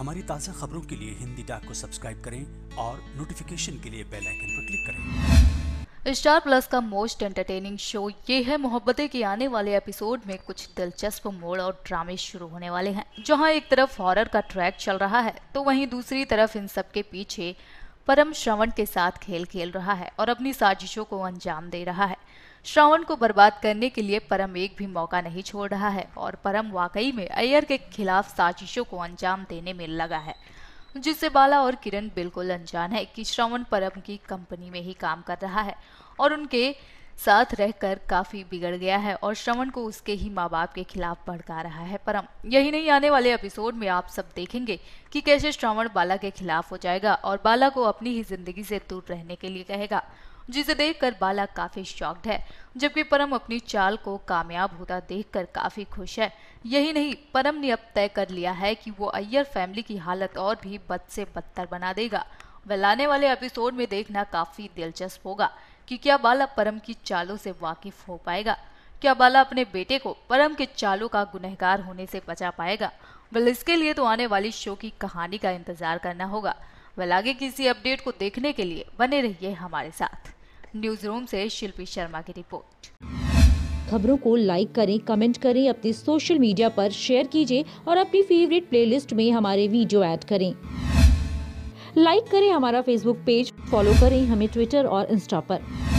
हमारी ताज़ा खबरों के लिए हिंदी डाक को सब्सक्राइब करें और नोटिफिकेशन के लिए बेल आइकन पर क्लिक करें। स्टार प्लस का मोस्ट एंटरटेनिंग शो ये है मोहब्बतें के आने वाले एपिसोड में कुछ दिलचस्प मोड़ और ड्रामे शुरू होने वाले हैं। जहां एक तरफ हॉरर का ट्रैक चल रहा है तो वहीं दूसरी तरफ इन सब के पीछे परम श्रावण के साथ खेल खेल रहा है और अपनी साजिशों को अंजाम दे रहा है। श्रावण को बर्बाद करने के लिए परम एक भी मौका नहीं छोड़ रहा है और परम वाकई में अय्यर के खिलाफ साजिशों को अंजाम देने में लगा है, जिससे बाला और किरण बिल्कुल अनजान है कि श्रावण परम की कंपनी में ही काम कर रहा है और उनके साथ रहकर काफ़ी बिगड़ गया है और श्रवण को उसके ही माँ बाप के खिलाफ भड़का रहा है परम। यही नहीं, आने वाले एपिसोड में आप सब देखेंगे कि कैसे श्रवण बाला के खिलाफ हो जाएगा और बाला को अपनी ही जिंदगी से दूर रहने के लिए कहेगा, जिसे देखकर बाला काफ़ी शॉक्ड है, जबकि परम अपनी चाल को कामयाब होता देखकर काफ़ी खुश है। यही नहीं, परम ने अब तय कर लिया है कि वो अय्यर फैमिली की हालत और भी बद से बदतर बना देगा। आने वाले एपिसोड में देखना काफ़ी दिलचस्प होगा कि क्या बाला परम की चालों से वाकिफ हो पाएगा, क्या बाला अपने बेटे को परम के चालों का गुनहगार होने से बचा पाएगा। इसके लिए तो आने वाली शो की कहानी का इंतजार करना होगा। आगे किसी अपडेट को देखने के लिए बने रहिए हमारे साथ। न्यूज रूम से शिल्पी शर्मा की रिपोर्ट। खबरों को लाइक करें, कमेंट करें, अपने सोशल मीडिया पर शेयर कीजिए और अपनी फेवरेट प्लेलिस्ट में हमारे वीडियो ऐड करें। लाइक करें हमारा फेसबुक पेज, फॉलो करें हमें ट्विटर और इंस्टा पर।